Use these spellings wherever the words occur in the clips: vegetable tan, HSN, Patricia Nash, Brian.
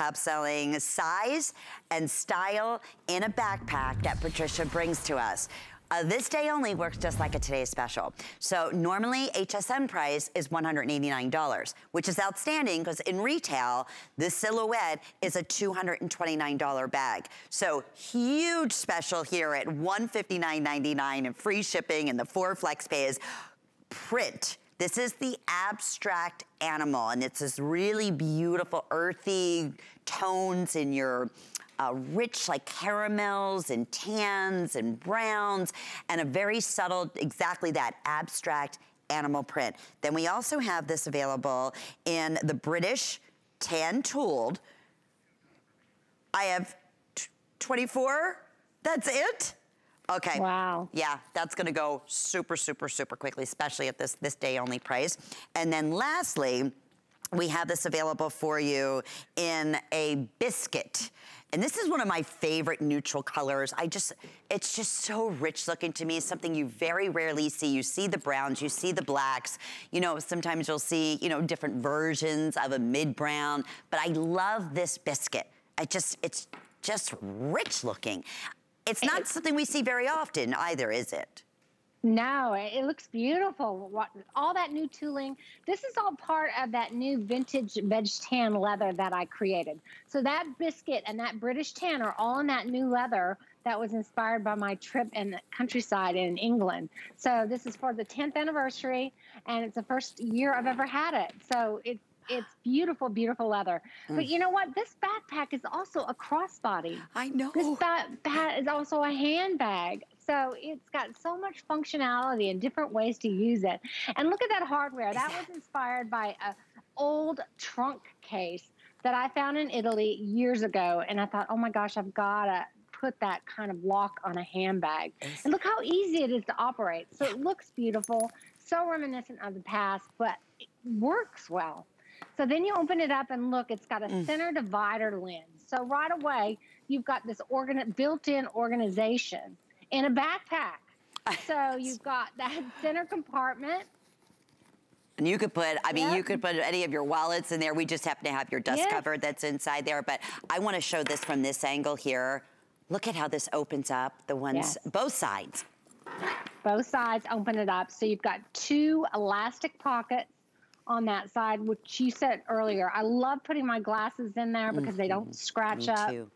Upselling size and style in a backpack that Patricia brings to us. This day only works just like a today's special. So normally HSN price is $189, which is outstanding because in retail, this silhouette is a $229 bag. So huge special here at $159.99 and free shipping and the 4 flex pays. Print. This is the abstract animal, and it's this really beautiful earthy tones in your rich like caramels and tans and browns, and a very subtle, exactly that, abstract animal print. Then we also have this available in the British tan tooled. I have 24, that's it? Okay. Wow. Yeah, that's gonna go super, super, super quickly, especially at this day only price. And then lastly, we have this available for you in a biscuit. And this is one of my favorite neutral colors. It's just so rich looking to me. It's something you very rarely see. You see the browns, you see the blacks. You know, sometimes you'll see, you know, different versions of a mid brown, but I love this biscuit. It's just rich looking. It's not something we see very often either, is it? No, it looks beautiful. All that new tooling. This is all part of that new vintage veg tan leather that I created. So that biscuit and that British tan are all in that new leather that was inspired by my trip in the countryside in England. So this is for the 10th anniversary, and it's the first year I've ever had it. So it's beautiful, beautiful leather. But you know what? This backpack is also a crossbody. I know. This backpack is also a handbag. So it's got so much functionality and different ways to use it. And look at that hardware. That was inspired by an old trunk case that I found in Italy years ago. And I thought, oh my gosh, I've got to put that kind of lock on a handbag. And look how easy it is to operate. So it looks beautiful, so reminiscent of the past, but it works well. So then you open it up and look, it's got a center divider lens. So right away, you've got this built-in organization in a backpack. So you've got that center compartment. And you could put, you could put any of your wallets in there. We just happen to have your dust cover that's inside there. But I want to show this from this angle here. Look at how this opens up, the ones, both sides. Both sides open it up. So you've got 2 elastic pockets on that side, which you said earlier. I love putting my glasses in there because they don't scratch up. Me too.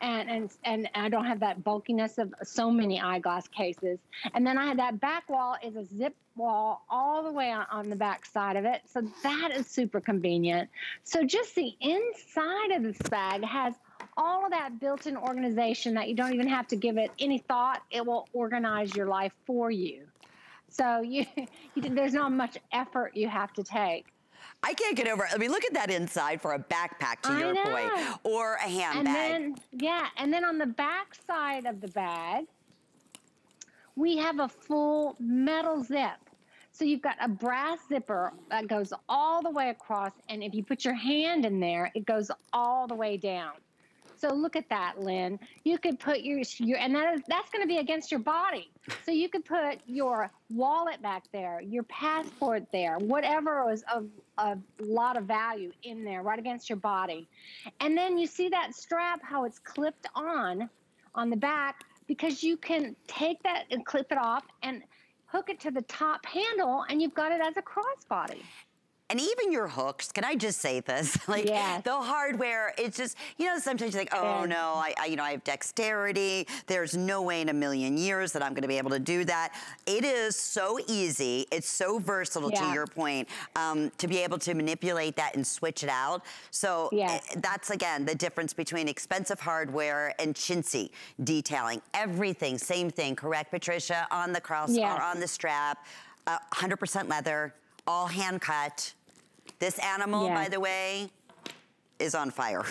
And I don't have that bulkiness of so many eyeglass cases. And then I had that back wall is a zip wall all the way on the back side of it. So that is super convenient. So just the inside of this bag has all of that built-in organization that you don't even have to give it any thought. It will organize your life for you. So there's not much effort you have to take. I can't get over it. I mean, look at that inside for a backpack, to your point, or a handbag. And then, and then on the back side of the bag, we have a full metal zip. So you've got a brass zipper that goes all the way across, and if you put your hand in there, it goes all the way down. So look at that, Lynn. You could put your and that's going to be against your body. So you could put your wallet back there, your passport there, whatever was of a lot of value in there, right against your body. And then you see that strap, how it's clipped on the back, because you can take that and clip it off and hook it to the top handle, and you've got it as a crossbody. And even your hooks, can I just say this? Like the hardware, it's just, you know, sometimes you're like, oh no, I have dexterity. There's no way in a million years that I'm gonna be able to do that. It is so easy. It's so versatile, to your point, to be able to manipulate that and switch it out. So that's, again, the difference between expensive hardware and chintzy detailing. Everything, same thing, correct, Patricia? On the cross, or on the strap, 100% leather, all hand cut. This animal, by the way, is on fire.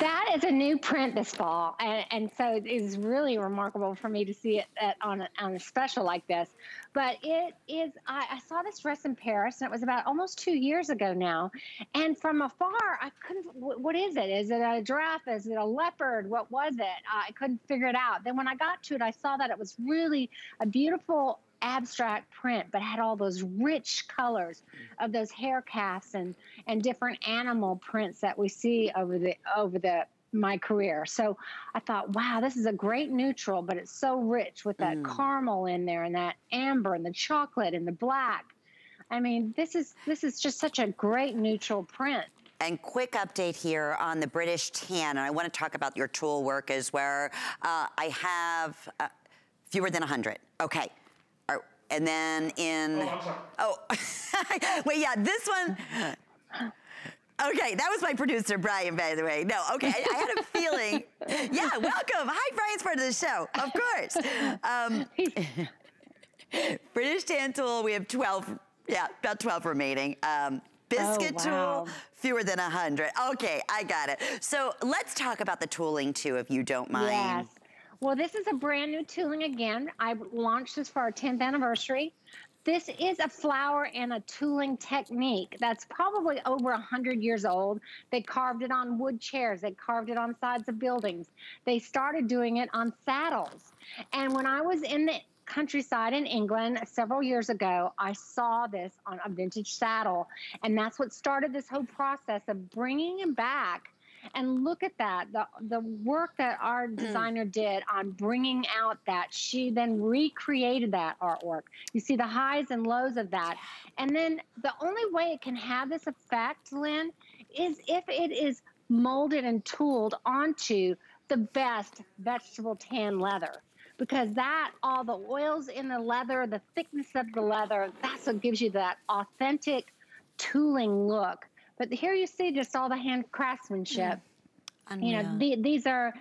That is a new print this fall, and so it is really remarkable for me to see it on a special like this. But it is, I saw this dress in Paris, and it was about almost 2 years ago now, and from afar, I couldn't, what is it? Is it a giraffe? Is it a leopard? What was it? I couldn't figure it out. Then when I got to it, I saw that it was really a beautiful abstract print, but had all those rich colors of those hair calves and different animal prints that we see over my career. So I thought, wow, this is a great neutral, but it's so rich with that caramel in there and that amber and the chocolate and the black. I mean, this is just such a great neutral print. And quick update here on the British tan, and I want to talk about your tool work as well. I have fewer than 100. Okay. And then in... Oh, I'm sorry. Oh. Wait, yeah, this one... Okay, that was my producer, Brian, by the way. No, okay, I had a feeling... Yeah, welcome. Hi, Brian's part of the show. Of course. British tan tool, we have 12... Yeah, about 12 remaining. Biscuit tool, fewer than 100. Okay, I got it. So let's talk about the tooling, too, if you don't mind. Yes. Well, this is a brand new tooling again. I launched this for our 10th anniversary. This is a flower and a tooling technique that's probably over 100 years old. They carved it on wood chairs. They carved it on sides of buildings. They started doing it on saddles. And when I was in the countryside in England several years ago, I saw this on a vintage saddle. And that's what started this whole process of bringing it back. And look at that, the work that our designer did on bringing out that. She then recreated that artwork. You see the highs and lows of that. And then the only way it can have this effect, Lynn, is if it is molded and tooled onto the best vegetable tan leather. Because that, all the oils in the leather, the thickness of the leather, that's what gives you that authentic tooling look. But here you see just all the hand craftsmanship. You know, these are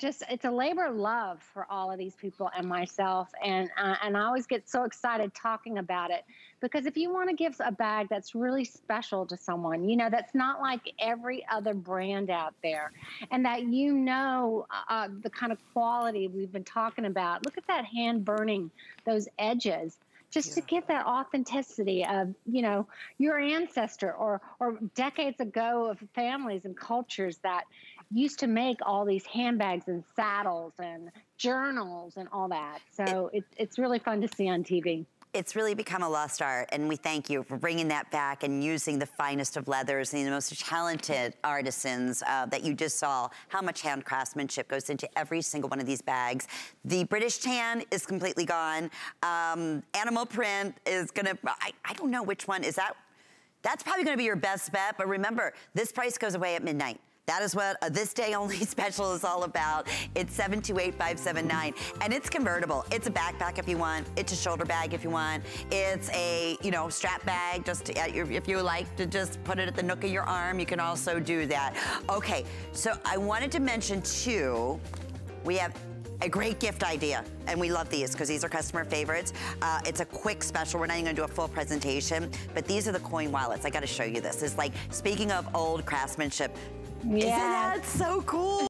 just, it's a labor of love for all of these people and myself. And I always get so excited talking about it. Because if you want to give a bag that's really special to someone, you know, that's not like every other brand out there. And that, you know, the kind of quality we've been talking about. Look at that hand burning those edges. Just to get that authenticity of, you know, your ancestor or decades ago of families and cultures that used to make all these handbags and saddles and journals and all that. So it's really fun to see on TV. It's really become a lost art, and we thank you for bringing that back and using the finest of leathers and the most talented artisans that you just saw. How much hand craftsmanship goes into every single one of these bags. The British tan is completely gone. Animal print is gonna, I don't know which one, is that? That's probably gonna be your best bet, but remember, this price goes away at midnight. That is what This Day Only special is all about. It's 728-579, and it's convertible. It's a backpack if you want. It's a shoulder bag if you want. It's a, you know, strap bag just to, if you like to just put it at the nook of your arm, you can also do that. Okay, so I wanted to mention too, we have a great gift idea, and we love these because these are customer favorites. It's a quick special. We're not even gonna do a full presentation, but these are the coin wallets. I gotta show you this. It's like, speaking of old craftsmanship, yeah. Isn't that so cool?